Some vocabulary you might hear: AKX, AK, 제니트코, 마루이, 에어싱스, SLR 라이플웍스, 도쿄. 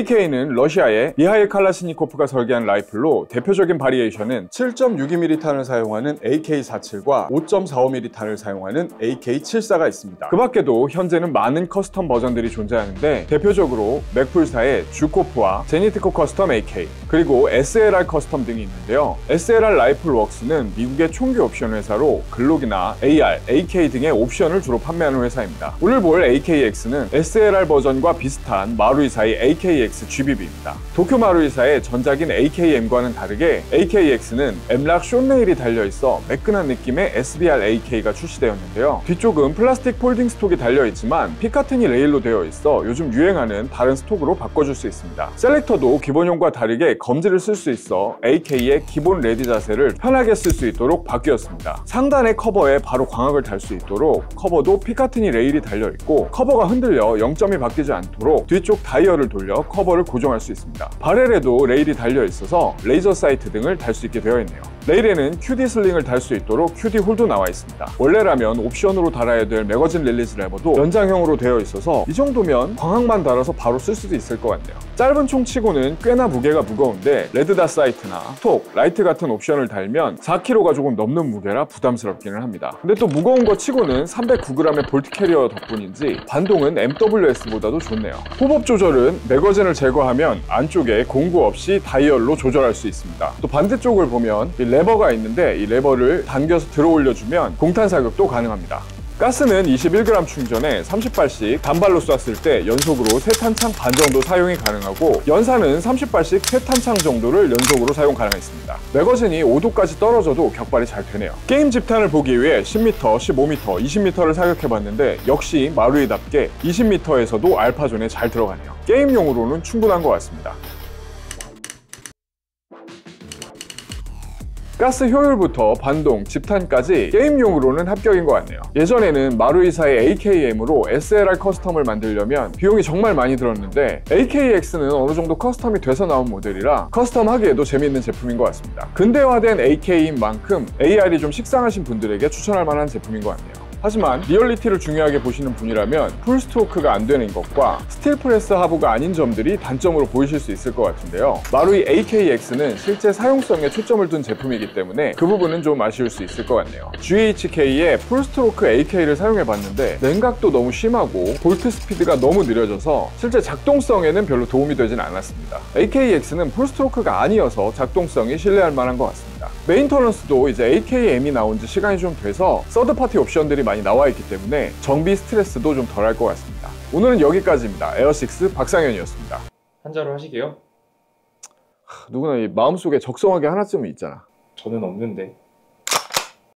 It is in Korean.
AK는 러시아의 미하일 칼라시니코프가 설계한 라이플로 대표적인 바리에이션은 7.62mm 탄을 사용하는 AK-47과 5.45mm 탄을 사용하는 AK-74가 있습니다. 그 밖에도 현재는 많은 커스텀 버전들이 존재하는데 대표적으로 맥풀사의 주코프와 제니트코 커스텀 AK, 그리고 SLR 커스텀 등이 있는데요. SLR 라이플웍스는 미국의 총기 옵션 회사로 글록이나 AR, AK 등의 옵션을 주로 판매하는 회사입니다. 오늘 볼 AKX는 SLR 버전과 비슷한 마루이사의 AKX GBB입니다. 도쿄 마루이사의 전작인 AKM과는 다르게 AKX는 M락 숏레일이 달려있어 매끈한 느낌의 SBR AK가 출시되었는데요. 뒤쪽은 플라스틱 폴딩 스톡이 달려있지만 피카텐이 레일로 되어있어 요즘 유행하는 다른 스톡으로 바꿔줄 수 있습니다. 셀렉터도 기본형과 다르게 검지를 쓸 수 있어 AK의 기본 레디 자세를 편하게 쓸 수 있도록 바뀌었습니다. 상단의 커버에 바로 광학을 달 수 있도록 커버도 피카트니 레일이 달려있고, 커버가 흔들려 0점이 바뀌지 않도록 뒤쪽 다이얼을 돌려 커버를 고정할 수 있습니다. 바렐에도 레일이 달려있어서 레이저 사이트 등을 달 수 있게 되어있네요. 레일에는 QD 슬링을 달 수 있도록 QD 홀도 나와있습니다. 원래라면 옵션으로 달아야 될 매거진 릴리즈 레버도 연장형으로 되어있어서 이 정도면 광학만 달아서 바로 쓸 수도 있을 것 같네요. 짧은 총 치고는 꽤나 무게가 무거운데 레드닷 사이트나 톡, 라이트 같은 옵션을 달면 4kg가 조금 넘는 무게라 부담스럽기는 합니다. 근데 또 무거운 거 치고는 309g의 볼트 캐리어 덕분인지 반동은 MWS보다도 좋네요. 호법 조절은 매거진을 제거하면 안쪽에 공구 없이 다이얼로 조절할 수 있습니다. 또 반대쪽을 보면 이 레버가 있는데 이 레버를 당겨서 들어 올려주면 공탄 사격도 가능합니다. 가스는 21g 충전에 30발씩 단발로 쐈을 때 연속으로 3탄창 반 정도 사용이 가능하고, 연사는 30발씩 3탄창 정도를 연속으로 사용 가능했습니다. 매거진이 5도까지 떨어져도 격발이 잘 되네요. 게임 집탄을 보기 위해 10m, 15m, 20m를 사격해봤는데 역시 마루이답게 20m에서도 알파존에 잘 들어가네요. 게임용으로는 충분한 것 같습니다. 가스 효율부터 반동, 집탄까지 게임용으로는 합격인 것 같네요. 예전에는 마루이사의 AKM으로 SLR 커스텀을 만들려면 비용이 정말 많이 들었는데 AKX는 어느 정도 커스텀이 돼서 나온 모델이라 커스텀하기에도 재미있는 제품인 것 같습니다. 근대화된 AK인 만큼 AR이 좀 식상하신 분들에게 추천할 만한 제품인 것 같네요. 하지만 리얼리티를 중요하게 보시는 분이라면 풀스트로크가 안 되는 것과 스틸프레스 하부가 아닌 점들이 단점으로 보이실 수 있을 것 같은데요. 마루이 AKX는 실제 사용성에 초점을 둔 제품이기 때문에 그 부분은 좀 아쉬울 수 있을 것 같네요. GHK의 풀스트로크 AK를 사용해봤는데 냉각도 너무 심하고 볼트 스피드가 너무 느려져서 실제 작동성에는 별로 도움이 되진 않았습니다. AKX는 풀스트로크가 아니어서 작동성이 신뢰할 만한 것 같습니다. 메인터넌스도 이제 AKM이 나온 지 시간이 좀 돼서 서드파티 옵션들이 많이 나와 있기 때문에 정비 스트레스도 좀 덜할 것 같습니다. 오늘은 여기까지입니다. 에어싱스 박상현이었습니다. 한자로 하시게요? 누구나 이 마음속에 적성하게 하나쯤은 있잖아. 저는 없는데.